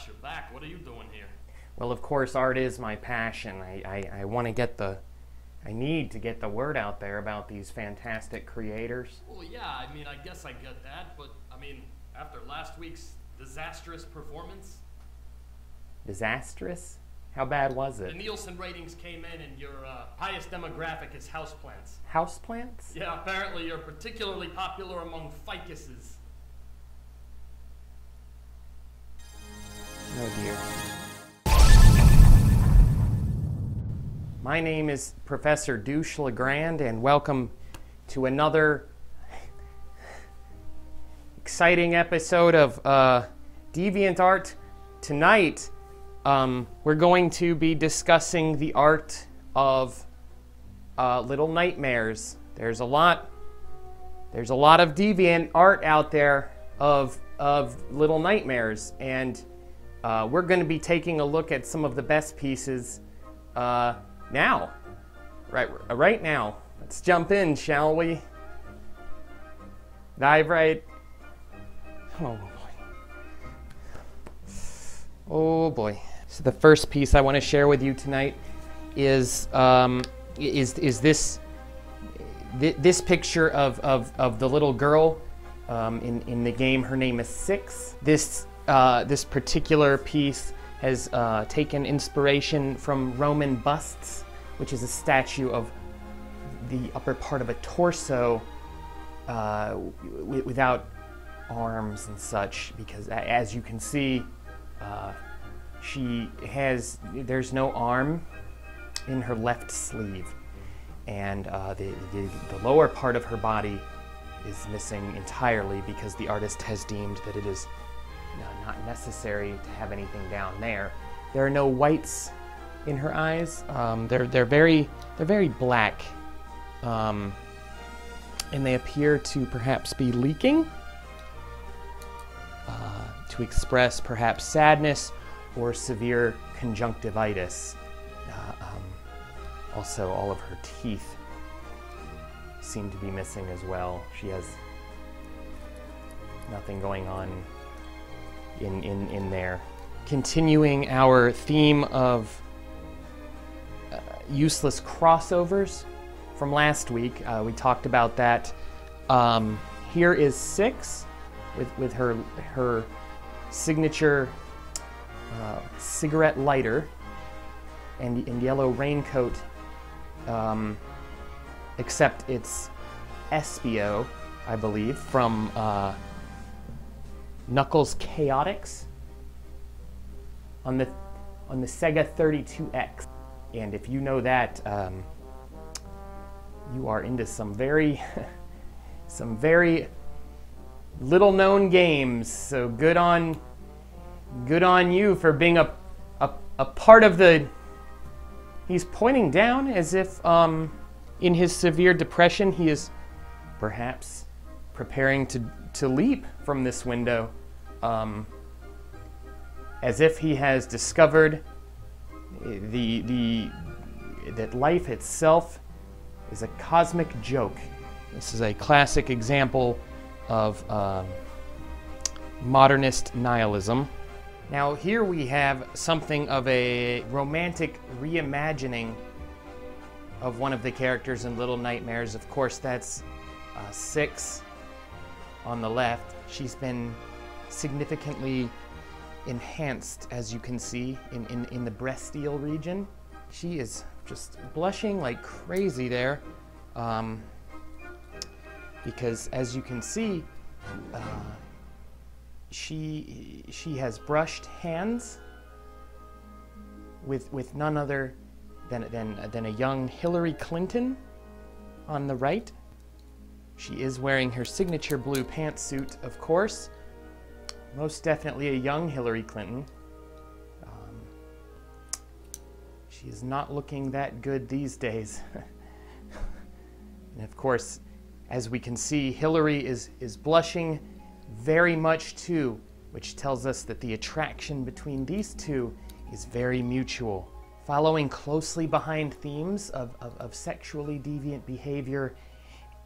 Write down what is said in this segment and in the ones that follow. got your back. What are you doing here? Well, of course, art is my passion. I want to get the... I need to get the word out there about these fantastic creators. Well, yeah, I mean, I guess I get that, but, I mean, after last week's disastrous performance... Disastrous? How bad was it? The Nielsen ratings came in, and your highest demographic is houseplants. Houseplants? Yeah, apparently you're particularly popular among ficuses. Oh, dear. My name is Professor Douche Legrand, and welcome to another exciting episode of Deviant Art. Tonight, we're going to be discussing the art of Little Nightmares. There's a lot of Deviant Art out there of Little Nightmares, and we're going to be taking a look at some of the best pieces. Now, right now, let's jump in, shall we? Dive right. Oh boy. Oh boy. So the first piece I want to share with you tonight is this picture of the little girl in the game. Her name is Six. This particular piece has taken inspiration from Roman busts, which is a statue of the upper part of a torso without arms and such, because as you can see, there's no arm in her left sleeve, and the lower part of her body is missing entirely because the artist has deemed that it is not necessary to have anything down there. There are no whites in her eyes. They're very black, and they appear to perhaps be leaking to express perhaps sadness or severe conjunctivitis. Also, all of her teeth seem to be missing as well. She has nothing going on in there. Continuing our theme of useless crossovers from last week, we talked about that. Here is Six with her signature cigarette lighter and yellow raincoat, except it's Espio, I believe, from Knuckles' Chaotix on the Sega 32X, and if you know that, you are into some very some very little known games. So good on you for being a part of the. He's pointing down as if in his severe depression he is perhaps preparing to leap from this window, as if he has discovered that life itself is a cosmic joke. This is a classic example of modernist nihilism. Now here we have something of a romantic reimagining of one of the characters in Little Nightmares. Of course, that's Six. On the left, she's been significantly enhanced, as you can see, in the breaststeel region. She is just blushing like crazy there, because as you can see, she has brushed hands with none other than a young Hillary Clinton on the right. She is wearing her signature blue pantsuit, of course. Most definitely a young Hillary Clinton. She is not looking that good these days. And of course, as we can see, Hillary is blushing very much too, which tells us that the attraction between these two is very mutual. Following closely behind themes of sexually deviant behavior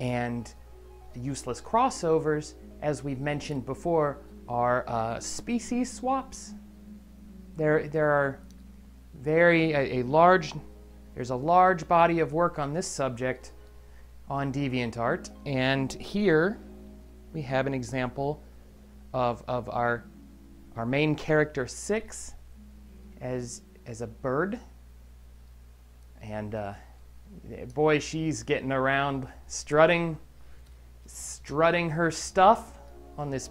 and useless crossovers, as we've mentioned before, are species swaps there are a large body of work on this subject on DeviantArt, and here we have an example of our main character Six as a bird, and boy, she's getting around strutting her stuff on this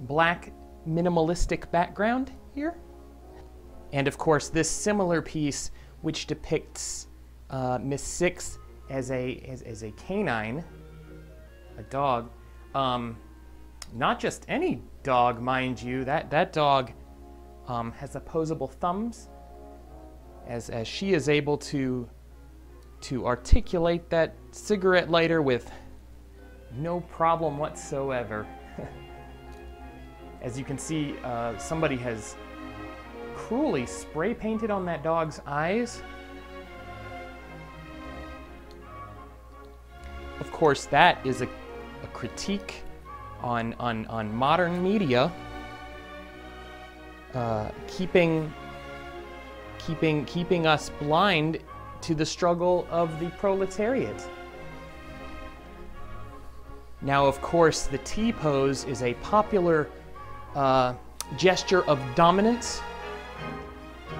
black minimalistic background here. And of course this similar piece, which depicts Miss Six as a canine, a dog. Not just any dog, mind you. That dog has opposable thumbs, as she is able to articulate that cigarette lighter with no problem whatsoever. As you can see, somebody has cruelly spray painted on that dog's eyes. Of course, that is a critique on modern media, keeping us blind to the struggle of the proletariat. Now, of course, the T-pose is a popular gesture of dominance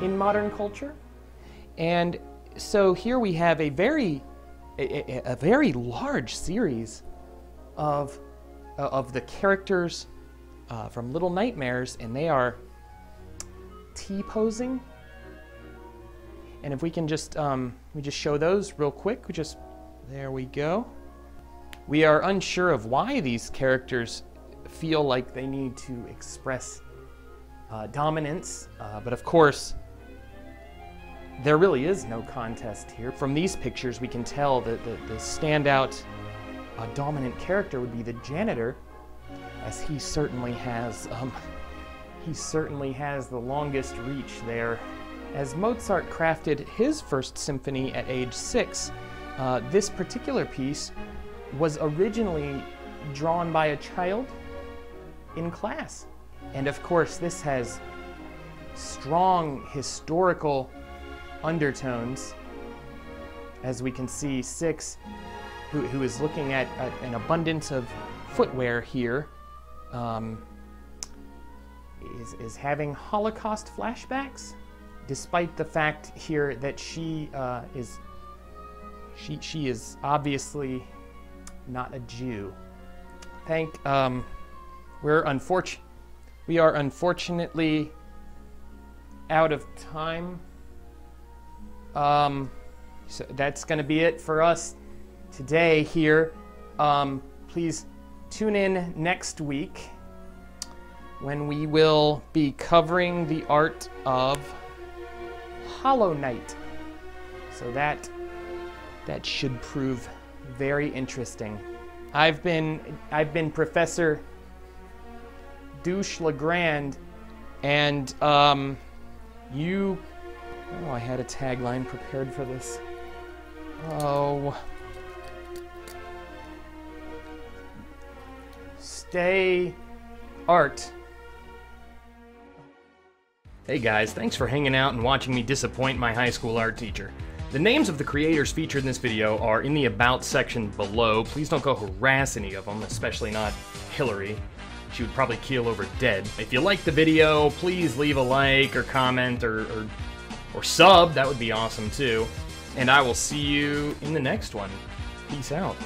in modern culture, and so here we have a very large series of the characters from Little Nightmares, and they are T-posing. And if we can just we just show those real quick. There we go. We are unsure of why these characters feel like they need to express dominance, but of course there really is no contest here. From these pictures we can tell that the standout dominant character would be the janitor, as he certainly has the longest reach there. As Mozart crafted his first symphony at age 6, this particular piece was originally drawn by a child in class. And of course this has strong historical undertones. As we can see, Six, who is looking at an abundance of footwear here, is having Holocaust flashbacks, despite the fact here that she is obviously not a Jew. We are unfortunately out of time. So that's going to be it for us today here. Please tune in next week when we will be covering the art of Hollow Knight. So that should prove very interesting. I've been Professor Douche Legrand, and you. Oh, I had a tagline prepared for this. Oh. Stay art. Hey guys, thanks for hanging out and watching me disappoint my high school art teacher. The names of the creators featured in this video are in the About section below. Please don't go harass any of them, especially not Hillary. She would probably keel over dead. If you liked the video, please leave a like or comment or sub. That would be awesome too. And I will see you in the next one. Peace out.